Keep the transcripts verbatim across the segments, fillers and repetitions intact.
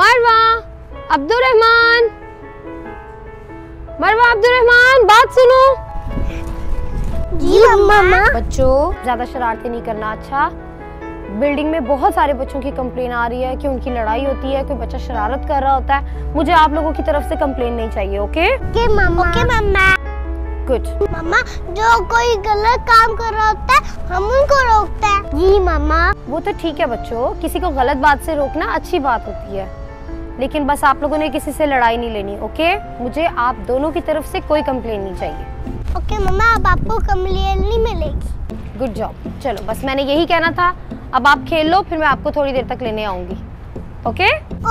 मरवा अब्दुल रहमान, मरवा अब्दुल रहमान बात सुनो। जी मम्मा। बच्चों ज्यादा शरारती नहीं करना। अच्छा, बिल्डिंग में बहुत सारे बच्चों की कंप्लेन आ रही है कि उनकी लड़ाई होती है, कोई बच्चा शरारत कर रहा होता है। मुझे आप लोगों की तरफ से कंप्लेन नहीं चाहिए। Okay okay mamma. Okay mamma. Good mamma, जो कोई गलत काम कर रहा होता है हम उनको रोकते हैं। जी मम्मा। वो तो ठीक है बच्चों, किसी को गलत बात से रोकना अच्छी बात होती है, लेकिन बस आप लोगों ने किसी से लड़ाई नहीं लेनी। ओके, मुझे आप दोनों की तरफ से कोई कंप्लेन नहीं चाहिए। ओके मम्मा, अब आपको कंप्लेन नहीं मिलेगी। Good job. चलो बस मैंने यही कहना था। अब आप खेल लो, फिर मैं आपको थोड़ी देर तक लेने आऊंगी। Okay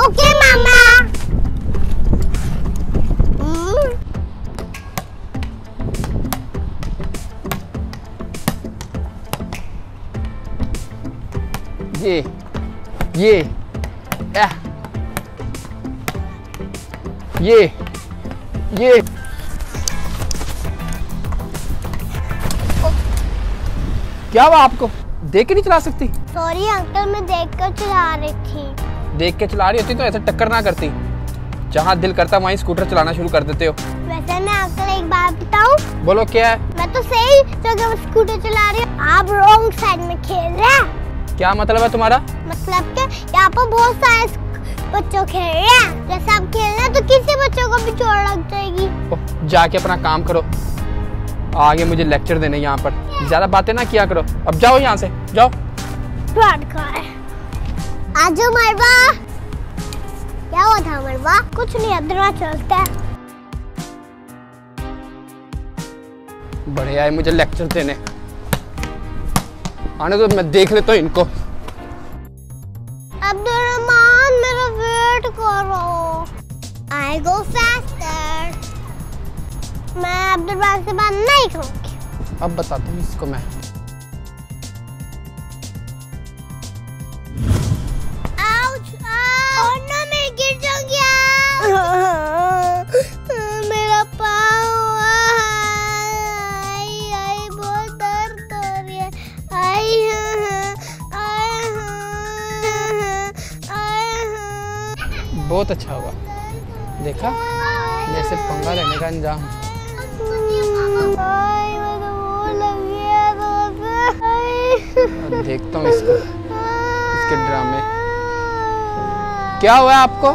okay mama. ये ये ये ये क्या हुआ आपको? देख के नहीं चला सकती? सॉरी अंकल, मैं देख कर चला रही थी। देख के चला रही होती तो ऐसे टक्कर ना करती। जहाँ दिल करता वहीं स्कूटर चलाना शुरू कर देते हो। वैसे मैं अंकल एक बात बताऊं? बोलो। क्या है? मैं तो सही जगह स्कूटर चला रही हूँ, आप रॉन्ग साइड में खेल रहे हैं। क्या मतलब है तुम्हारा? मतलब क्या, यहाँ पर बहुत सारे बच्चों खेल रहे हैं। जैसे आप खेल रहे हैं तो किसी बच्चों को भी चोट लग जाएगी। जाके अपना काम करो, आगे मुझे लेक्चर देने। यहाँ पर ज्यादा बातें ना किया करो। अब जाओ यहाँ से, जाओ। आजो मरवा। क्या हुआ था मरवा? कुछ नहीं, अब दरवाजा चलता है। बड़े आए मुझे लेक्चर देने। आने तो मैं देख लेता हूँ इनको। अब्दुल रहमान मेरा वेट करो। I go faster. मैं अब्दुल रहमान से बात नहीं करूंगी। अब बताती हूँ इसको मैं। Ouch, ouch. और ना मैं गिर जाऊंगी। मेरा पाँव। आई आई बहुत दर्द हो रही है। आई आई। बहुत अच्छा हुआ, देखा जैसे पंगा लेने का अंजाम। देखता हूँ इसको, इसके ड्रामे। क्या हुआ आपको?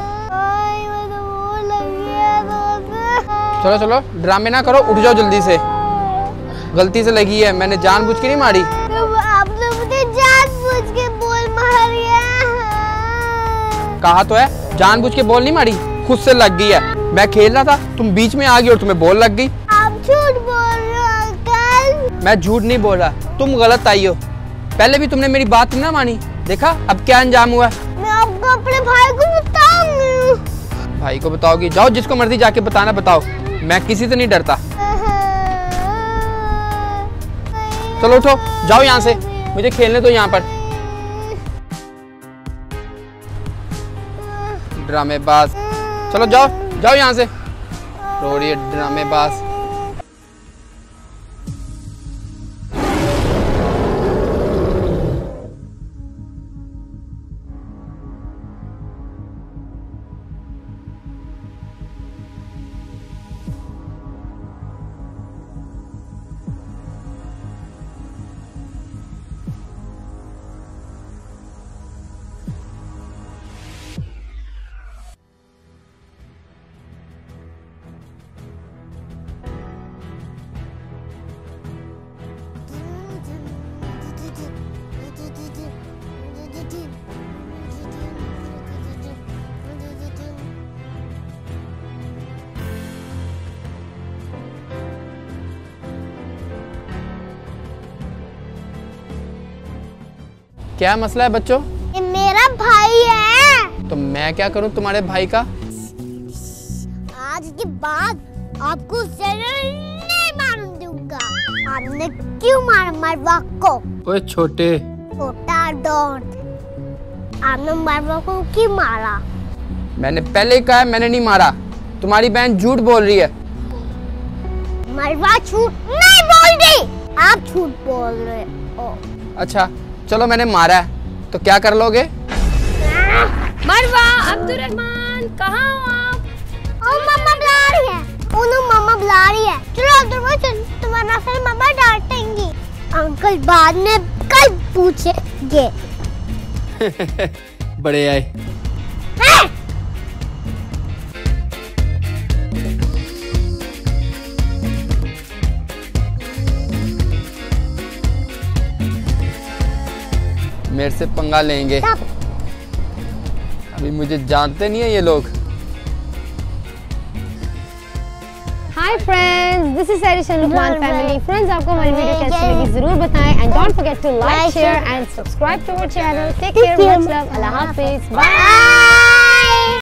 चलो चलो ड्रामे ना करो, उठ जाओ जल्दी से। गलती से लगी है, मैंने जानबूझ के नहीं मारी। आपने मुझे जानबूझ के बॉल मारी है। कहा तो है जानबूझ के बॉल नहीं मारी, खुद से लग गई है। मैं खेल रहा था, तुम बीच में आ गई और तुम्हें बॉल लग गई। झूठ बोल रहे हो अंकल। मैं झूठ नहीं बोल रहा, तुम गलत आई हो। पहले भी तुमने मेरी बात ना मानी, देखा अब क्या अंजाम हुआ। मैं आपको अपने भाई को बताऊंगी। भाई को बताओगी? जाओ जिसको मर्जी जाके बताना बताओ, मैं किसी से नहीं डरता। चलो उठो, जाओ यहाँ से, मुझे खेलने दो। यहाँ पर ड्रामेबाज। चलो जाओ जाओ यहाँ से। रो रही है ड्रामेबाज। क्या मसला है बच्चों? ये मेरा भाई है। तो मैं क्या करूं तुम्हारे भाई का? आज के बाद आपको नहीं मार दूंगा। आपने क्यों मारा मरवा को? ओए छोटे। छोटा डॉन, आपने मरवा को क्यों मारा? मैंने पहले कहा मैंने नहीं मारा। तुम्हारी बहन झूठ बोल रही है। मरवा झूठ नहीं बोल रही, आप झूठ बोल रहे हो। अच्छा चलो मैंने मारा है तो क्या कर लोगे? मरवा अब्दुल रहमान, कहाँ हो आप? और मम्मा बुला रही है। उन्हों मम्मा बुला रही है। चलो अब्दुल रहमान, तुम्हारा फिर मम्मा डांटेंगी। अंकल बाद में कल पूछेंगे। बड़े आए। मेरे से पंगा लेंगे। अभी मुझे जानते नहीं है ये लोग। Hi friends, this is Sehrish and Luqman family. Friends, आपको हमारी वीडियो कैसी लगी जरूर बताएं and don't forget to like, share and subscribe to our channel. Take care, much love, अल्लाह हाफिज, बाय।